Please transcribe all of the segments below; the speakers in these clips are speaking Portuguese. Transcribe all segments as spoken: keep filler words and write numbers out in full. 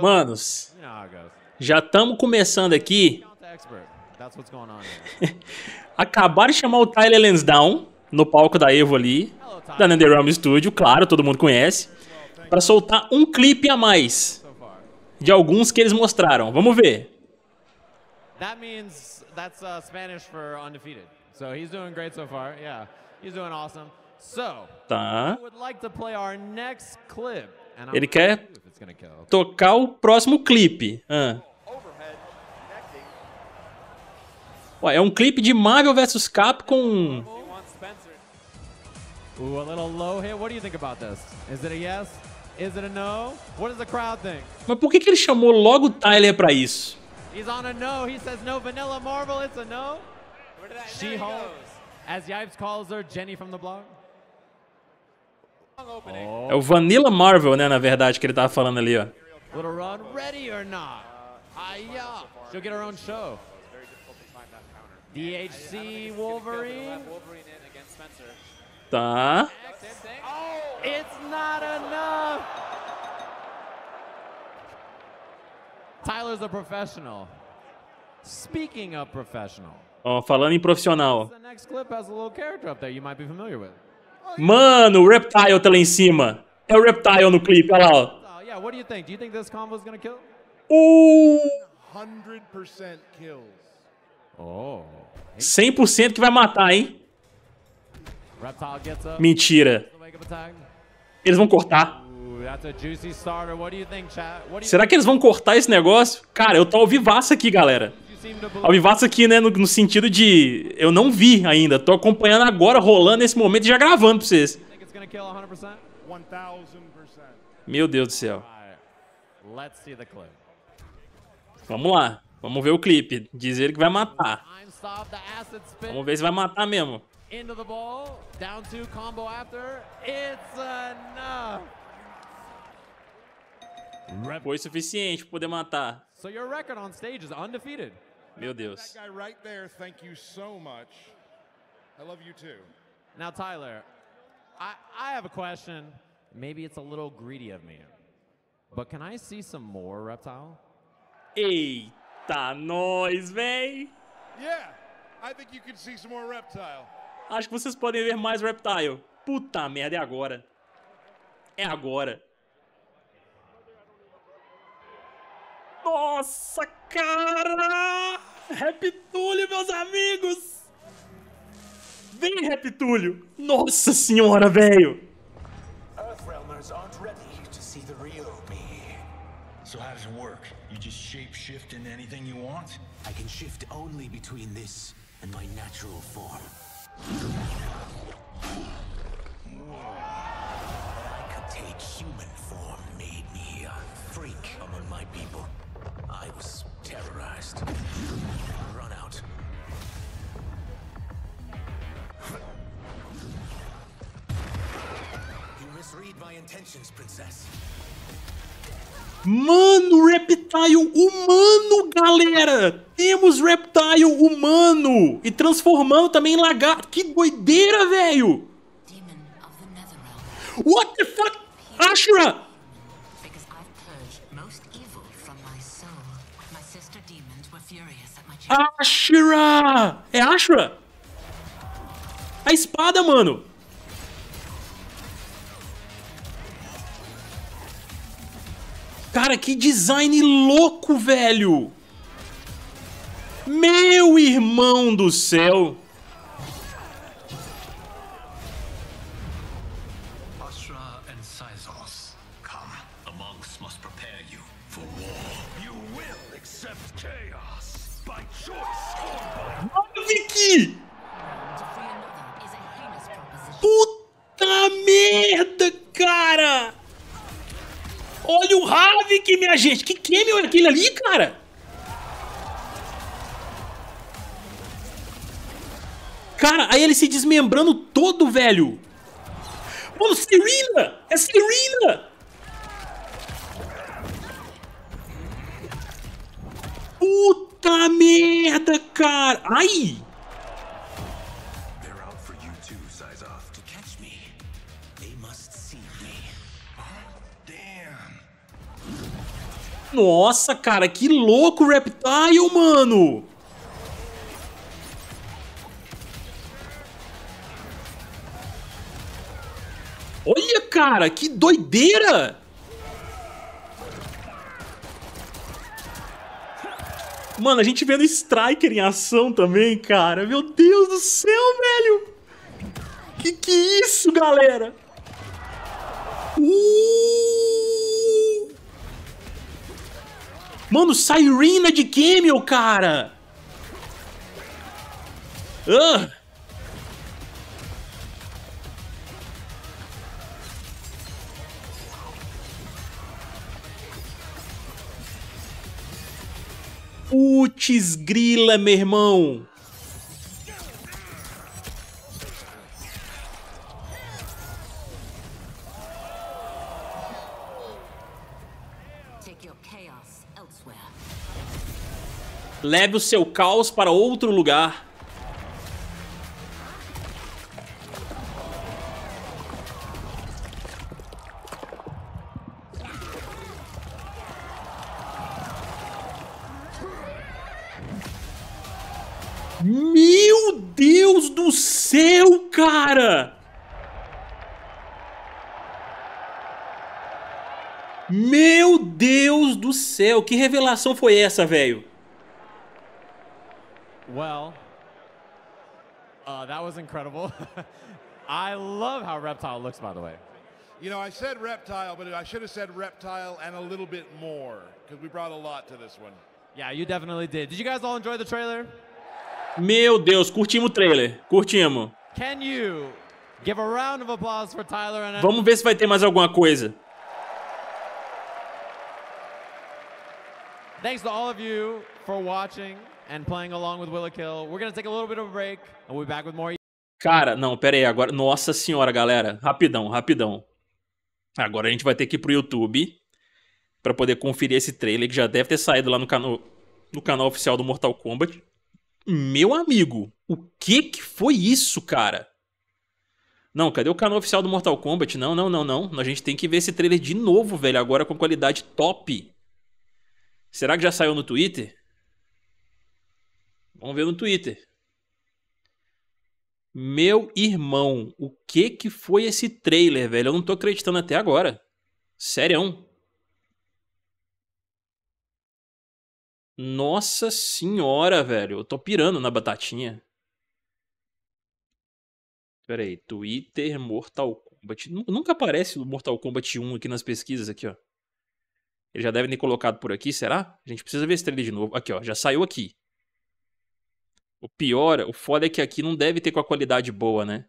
Manos, já estamos começando aqui. Acabaram de chamar o Tyler Lens Down no palco da Evo ali, da Netherrealm Studio, claro, todo mundo conhece, para soltar um clipe a mais de alguns que eles mostraram. Vamos ver. That means that's uh, Spanish for undefeated. So he's doing great so far. Yeah, he's doing awesome. So, tá. I would like to play our next clip. And Ele I'm quer tocar o próximo clipe. Ah. Ué, é um clipe de Marvel versus Capcom. Ooh, a little low hit. What do you think about this? Is it a yes? Is it a no? What does the crowd think? Mas por que que ele chamou logo o Tyler pra isso? He's on a no. He says no. Vanilla Marvel. It's a no. Where did that she holds, as Yipes calls her, Jenny from the blog. Oh. É o Vanilla Marvel, né? Na verdade que ele tava falando ali, ó. Little run, ready or not? Aya, she'll get her own show. D H C Wolverine. Tá. Oh, it's not enough. Tyler's a professional. Speaking of professional. Ó, oh, falando em profissional. Mano, o Reptile tá lá em cima. É o Reptile no clipe, olha lá, ó. Uh! cem por cento que vai matar, hein? Mentira. Eles vão cortar. Será que eles vão cortar esse negócio? Cara, eu tô ao vivaço aqui, galera. Ao vivaço aqui, né, no, no sentido de eu não vi ainda, tô acompanhando agora, rolando nesse momento e já gravando pra vocês. Meu Deus do céu. Vamos lá, vamos ver o clipe, diz ele que vai matar. Vamos ver se vai matar mesmo. Foi suficiente pra poder matar. Meu Deus. Now Tyler, I I have a question. Maybe it's a little greedy of me. But can I see some more, Reptile? Eita, nós, véi. Yeah. I think you can see some more Reptile. Acho que vocês podem ver mais Reptile. Puta merda, é agora. É agora. Nossa, cara! Reptúlio, meus amigos! Vem, Reptúlio! Nossa senhora, velho! Earthrealmers aren't ready to see the real me. So how does it work? You just shape-shift into anything you want? I can shift only between this and my natural form. I could take human form made me a freak among my people. I was terrorized. Run out. You misread my intentions, princess. Mano, Reptile humano, galera! Temos Reptile humano! E transformando também em lagarto. Que doideira, velho! What the fuck? Ashra! Ashra! É Ashra? A espada, mano! Cara, que design louco, velho! Meu irmão do céu! Ashra and Syzeath, come. The monks must prepare you for war. You will accept chaos by choice. Havik! Puta merda, cara! Olha o Havik, minha gente! Que Kameo é aquele ali, cara? Cara, aí ele se desmembrando todo, velho! Mano, Sareena! É Sareena! Puta merda, cara! Ai! Nossa, cara, que louco o Reptile, mano! Olha, cara, que doideira! Mano, a gente vendo Striker em ação também, cara. Meu Deus do céu, velho! Que que é isso, galera? Uh! Mano, Sareena de Kameo, cara! Ah! Putz grila, meu irmão. Leve o seu caos para outro lugar. Meu Deus do céu, cara! Meu Deus do céu, que revelação foi essa, velho? Well, uh, that was incredible. I love how Reptile looks, by the way. You know, I said Reptile, but I should have said Reptile and a little bit more, because we brought a lot to this one. Yeah, you definitely did. Did you guys all enjoy the trailer? Meu Deus, curtimos o trailer, curtimos. Can you give a round of applause for Tyler and... Vamos ver se vai ter mais alguma coisa. Thanks to all of you for watching and playing along with Will Kill. We're going to take a little bit of a break and we'll be back with more. Cara, não, pera aí, agora, nossa senhora, galera, rapidão, rapidão. Agora a gente vai ter que ir pro YouTube para poder conferir esse trailer que já deve ter saído lá no canal no canal oficial do Mortal Kombat. Meu amigo, o que que foi isso, cara? Não, cadê o canal oficial do Mortal Kombat? Não, não, não, não. A gente tem que ver esse trailer de novo, velho, agora com qualidade top. Será que já saiu no Twitter? Vamos ver no Twitter. Meu irmão, o que que foi esse trailer, velho? Eu não tô acreditando até agora. Sério? Nossa senhora, velho. Eu tô pirando na batatinha. Pera aí. Twitter, Mortal Kombat. Nunca aparece o Mortal Kombat um aqui nas pesquisas, aqui, ó. Ele já deve ter colocado por aqui, será? A gente precisa ver esse trailer de novo. Aqui, ó. Já saiu aqui. O pior, o foda é que aqui não deve ter com a qualidade boa, né?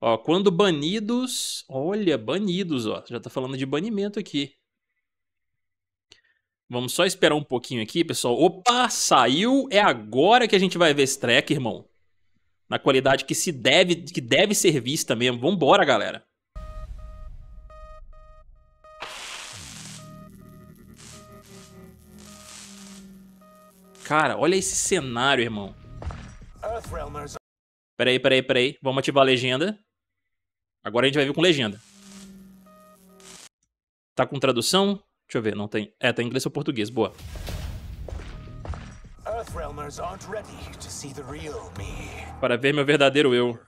Ó, quando banidos... Olha, banidos, ó. Já tá falando de banimento aqui. Vamos só esperar um pouquinho aqui, pessoal. Opa, saiu. É agora que a gente vai ver esse track, irmão. Na qualidade que se deve, que deve ser vista mesmo. Vambora, galera. Cara, olha esse cenário, irmão. Peraí, peraí, peraí. Vamos ativar a legenda. Agora a gente vai vir com legenda. Tá com tradução? Deixa eu ver, não tem... É, tá em inglês ou português, boa. Para ver meu verdadeiro eu.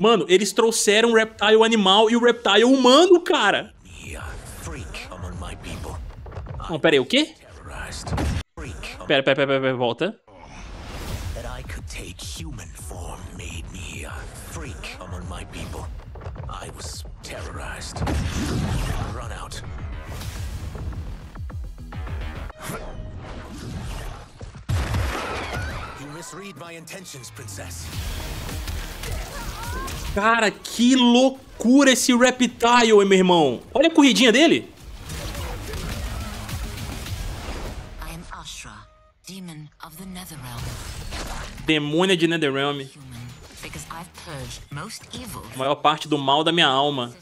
Mano, eles trouxeram o Reptile animal e o Reptile humano, cara. Não, pera aí, o quê? Pera, pera, pera, pera, pera, volta. Cara, que loucura esse Reptile, meu irmão. Olha a corridinha dele. I am Ashra, demon of the Netherrealm. Demônia de Netherrealm. A maior parte do mal da minha alma.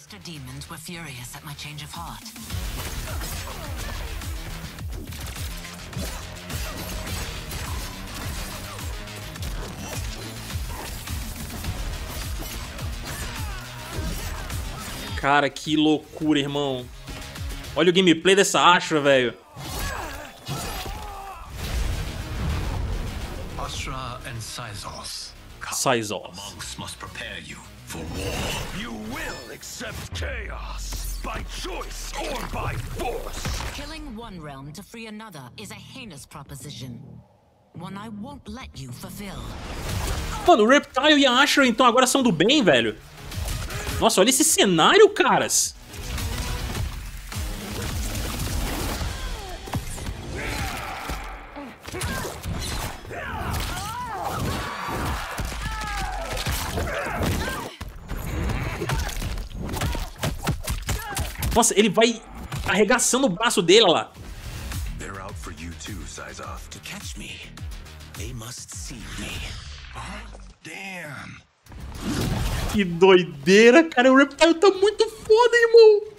Cara, que loucura, irmão. Olha o gameplay dessa Ashra, velho. Ashra and Syzeath. Syzeath. Monks must prepare you for war. You will accept chaos by choice or by force. Killing one realm to free another is a heinous proposition. One I won't let you fulfill. Mano, o Reptile e a Ashra então agora são do bem, velho. Nossa, olha esse cenário, caras. Nossa, ele vai arregaçando o braço dele, olha lá. They're out for you too, Syzeath. To catch me, they must see me. Oh, damn. Que doideira, cara. O Reptile tá muito foda, irmão.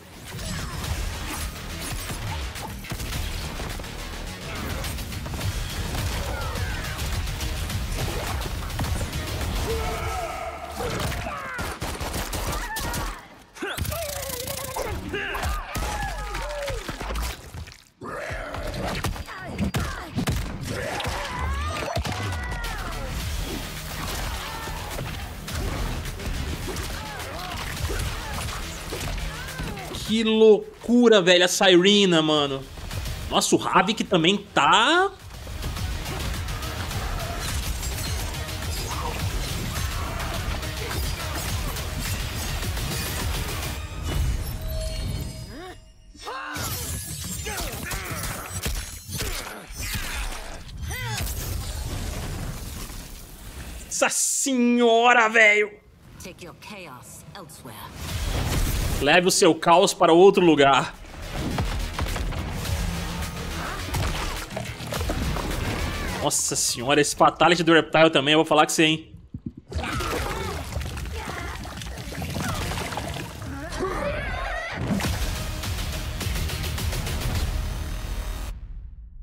Que loucura, velho, a Sareena, mano. Nossa, o Havik também tá... Nossa senhora, velho! Take your chaos elsewhere. Leve o seu caos para outro lugar. Nossa senhora, esse fatality do Reptile também, eu vou falar que sim, hein?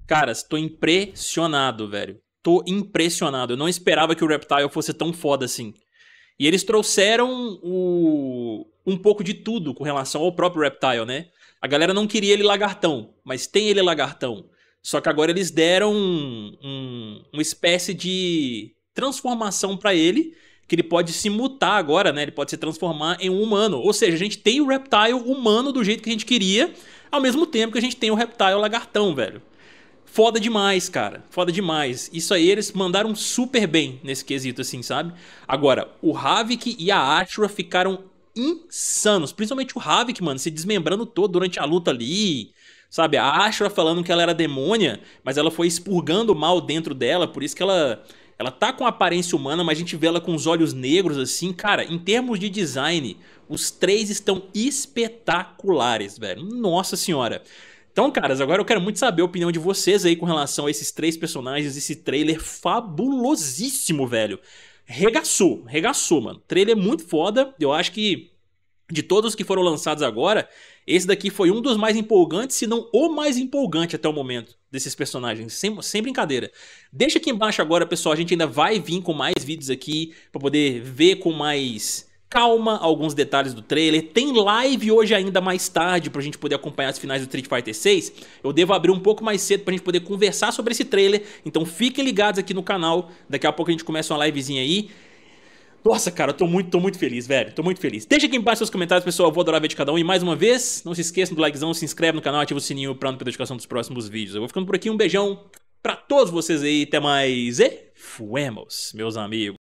Caras, tô impressionado, velho. Tô impressionado. Eu não esperava que o Reptile fosse tão foda assim. E eles trouxeram o... um pouco de tudo com relação ao próprio Reptile, né? A galera não queria ele lagartão, mas tem ele lagartão. Só que agora eles deram um, um, uma espécie de transformação pra ele, que ele pode se mutar agora, né? Ele pode se transformar em um humano. Ou seja, a gente tem o Reptile humano do jeito que a gente queria, ao mesmo tempo que a gente tem o Reptile lagartão, velho. Foda demais, cara. Foda demais. Isso aí eles mandaram super bem nesse quesito, assim, sabe? Agora, o Havik e a Ashra ficaram insanos. Principalmente o Havik, mano, se desmembrando todo durante a luta ali. Sabe? A Ashra falando que ela era demônia, mas ela foi expurgando o mal dentro dela. Por isso que ela, ela tá com a aparência humana, mas a gente vê ela com os olhos negros, assim. Cara, em termos de design, os três estão espetaculares, velho. Nossa senhora. Então, caras, agora eu quero muito saber a opinião de vocês aí com relação a esses três personagens, esse trailer fabulosíssimo, velho. Regaçou, regaçou, mano. Trailer muito foda. Eu acho que de todos que foram lançados agora, esse daqui foi um dos mais empolgantes, se não o mais empolgante até o momento desses personagens, sem, sem brincadeira. Deixa aqui embaixo agora, pessoal, a gente ainda vai vir com mais vídeos aqui pra poder ver com mais... calma, alguns detalhes do trailer. Tem live hoje ainda mais tarde pra gente poder acompanhar as finais do Street Fighter seis. Eu devo abrir um pouco mais cedo pra gente poder conversar sobre esse trailer. Então fiquem ligados aqui no canal. Daqui a pouco a gente começa uma livezinha aí. Nossa, cara, eu tô muito, tô muito feliz, velho. Tô muito feliz. Deixa aqui embaixo seus comentários, pessoal. Eu vou adorar ver de cada um. E mais uma vez, não se esqueçam do likezão, se inscreve no canal, ativa o sininho pra não perder a notificação dos próximos vídeos. Eu vou ficando por aqui. Um beijão pra todos vocês aí. Até mais e fuemos, meus amigos.